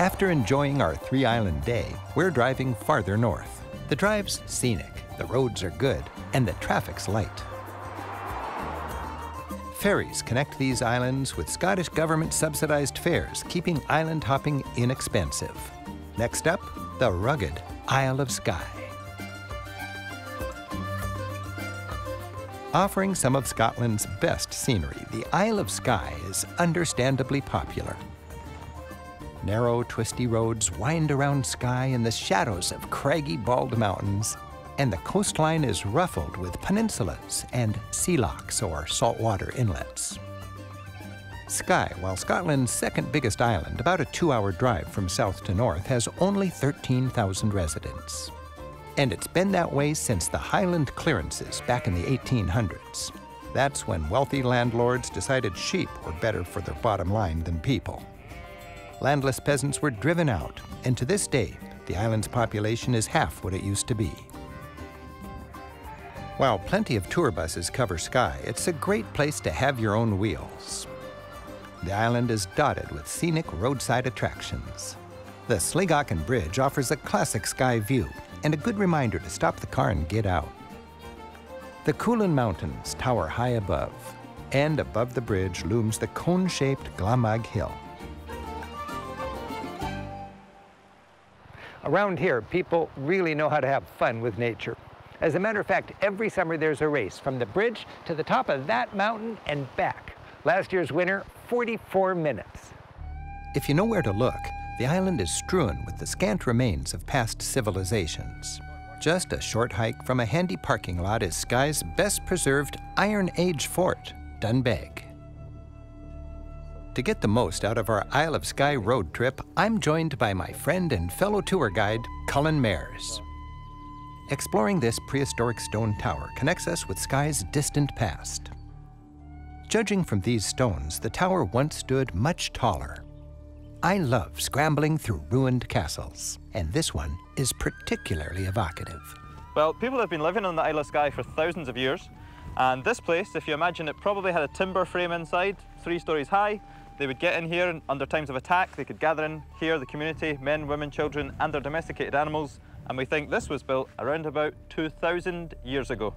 After enjoying our three-island day, we're driving farther north. The drive's scenic, the roads are good, and the traffic's light. Ferries connect these islands with Scottish government-subsidized fares, keeping island hopping inexpensive. Next up, the rugged Isle of Skye. Offering some of Scotland's best scenery, the Isle of Skye is understandably popular. Narrow, twisty roads wind around Skye in the shadows of craggy, bald mountains, and the coastline is ruffled with peninsulas and sea lochs, or saltwater inlets. Skye, while Scotland's second biggest island, about a 2-hour drive from south to north, has only 13,000 residents. And it's been that way since the Highland Clearances back in the 1800s. That's when wealthy landlords decided sheep were better for their bottom line than people. Landless peasants were driven out, and to this day, the island's population is half what it used to be. While plenty of tour buses cover Skye, it's a great place to have your own wheels. The island is dotted with scenic roadside attractions. The Sligachan Bridge offers a classic Skye view and a good reminder to stop the car and get out. The Cuillin Mountains tower high above, and above the bridge looms the cone-shaped Glamag Hill. Around here, people really know how to have fun with nature. As a matter of fact, every summer there's a race from the bridge to the top of that mountain and back. Last year's winner, 44 minutes. If you know where to look, the island is strewn with the scant remains of past civilizations. Just a short hike from a handy parking lot is Skye's best preserved Iron Age fort, Dunbeg. To get the most out of our Isle of Skye road trip, I'm joined by my friend and fellow tour guide, Colin Mairs. Exploring this prehistoric stone tower connects us with Skye's distant past. Judging from these stones, the tower once stood much taller. I love scrambling through ruined castles, and this one is particularly evocative. Well, people have been living on the Isle of Skye for thousands of years, and this place, if you imagine, it probably had a timber frame inside, 3 stories high. They would get in here, and under times of attack, they could gather in here, the community, men, women, children, and their domesticated animals. And we think this was built around about 2,000 years ago.